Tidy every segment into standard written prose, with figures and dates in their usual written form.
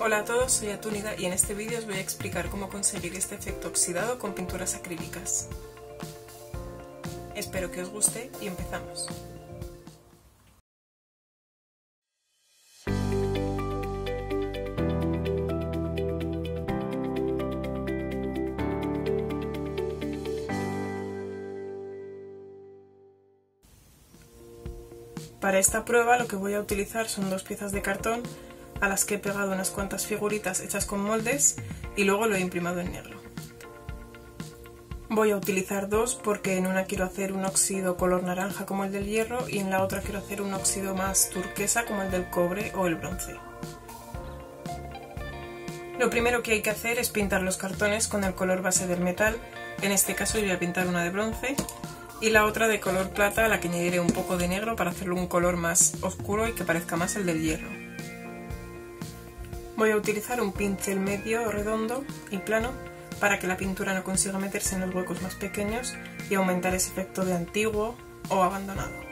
Hola a todos, soy Atúnida y en este vídeo os voy a explicar cómo conseguir este efecto oxidado con pinturas acrílicas. Espero que os guste y empezamos. Para esta prueba lo que voy a utilizar son dos piezas de cartón a las que he pegado unas cuantas figuritas hechas con moldes y luego lo he imprimado en negro. Voy a utilizar dos porque en una quiero hacer un óxido color naranja como el del hierro y en la otra quiero hacer un óxido más turquesa como el del cobre o el bronce. Lo primero que hay que hacer es pintar los cartones con el color base del metal, en este caso yo voy a pintar una de bronce y la otra de color plata a la que añadiré un poco de negro para hacerlo un color más oscuro y que parezca más el del hierro. Voy a utilizar un pincel medio redondo y plano para que la pintura no consiga meterse en los huecos más pequeños y aumentar ese efecto de antiguo o abandonado.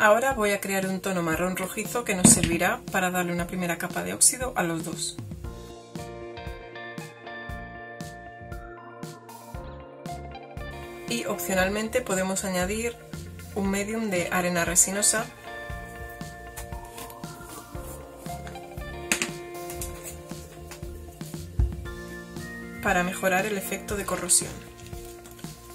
Ahora voy a crear un tono marrón rojizo que nos servirá para darle una primera capa de óxido a los dos. Y opcionalmente podemos añadir un medium de arena resinosa para mejorar el efecto de corrosión.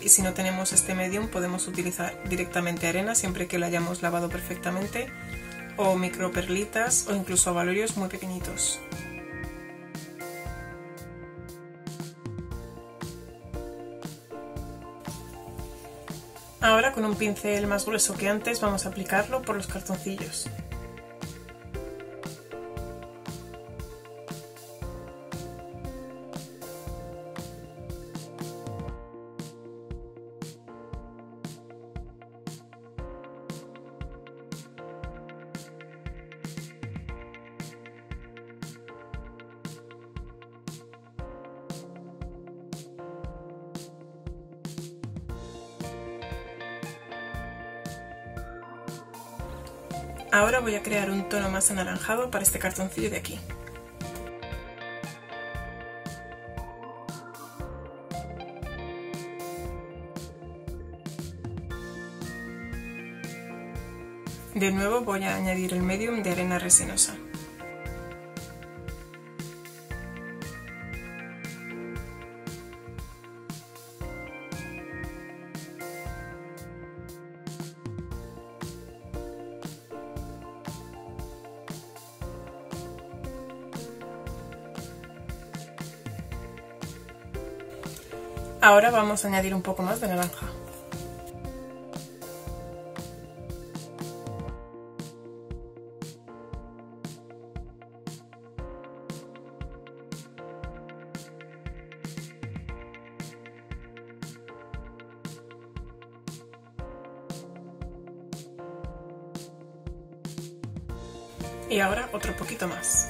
Y si no tenemos este medium podemos utilizar directamente arena siempre que lo hayamos lavado perfectamente, o microperlitas o incluso abalorios muy pequeñitos. Ahora con un pincel más grueso que antes vamos a aplicarlo por los cartoncillos. Ahora voy a crear un tono más anaranjado para este cartoncillo de aquí. De nuevo voy a añadir el medium de arena resinosa. Ahora vamos a añadir un poco más de naranja. Y ahora otro poquito más.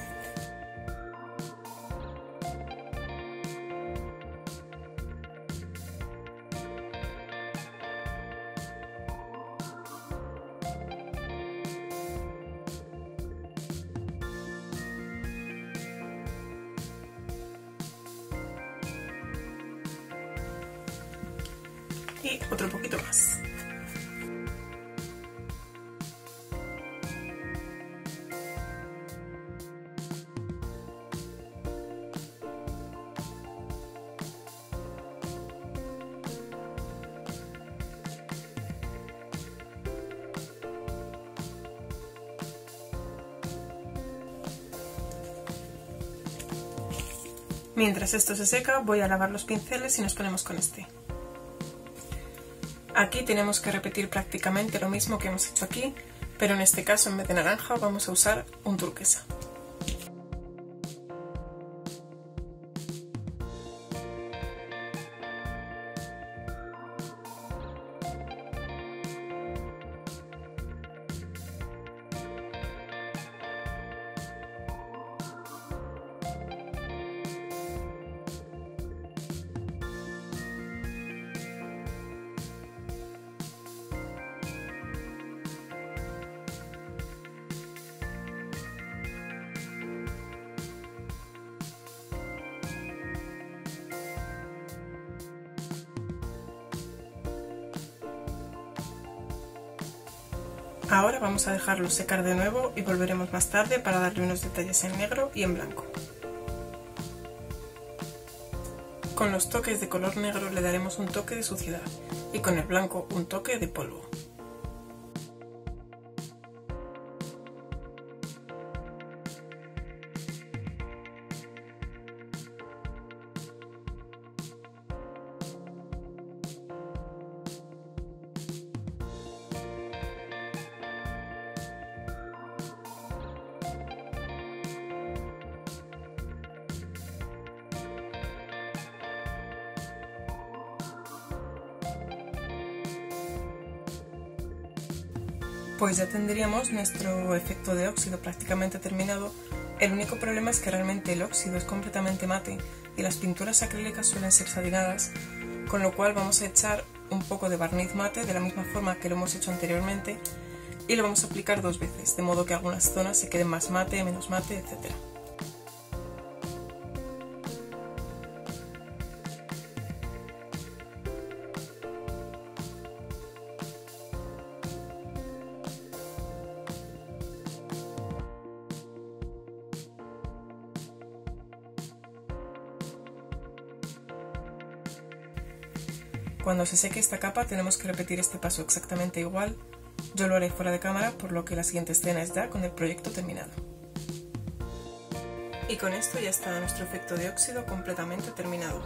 Y otro poquito más. Mientras esto se seca, voy a lavar los pinceles y nos ponemos con este. Aquí tenemos que repetir prácticamente lo mismo que hemos hecho aquí, pero en este caso en vez de naranja vamos a usar un turquesa. Ahora vamos a dejarlo secar de nuevo y volveremos más tarde para darle unos detalles en negro y en blanco. Con los toques de color negro le daremos un toque de suciedad y con el blanco un toque de polvo. Pues ya tendríamos nuestro efecto de óxido prácticamente terminado. El único problema es que realmente el óxido es completamente mate y las pinturas acrílicas suelen ser satinadas, con lo cual vamos a echar un poco de barniz mate de la misma forma que lo hemos hecho anteriormente y lo vamos a aplicar dos veces, de modo que algunas zonas se queden más mate, menos mate, etc. Cuando se seque esta capa tenemos que repetir este paso exactamente igual. Yo lo haré fuera de cámara, por lo que la siguiente escena es ya con el proyecto terminado. Y con esto ya está nuestro efecto de óxido completamente terminado.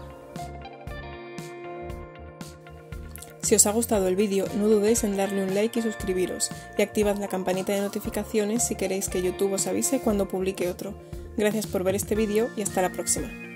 Si os ha gustado el vídeo, no dudéis en darle un like y suscribiros, y activad la campanita de notificaciones si queréis que YouTube os avise cuando publique otro. Gracias por ver este vídeo y hasta la próxima.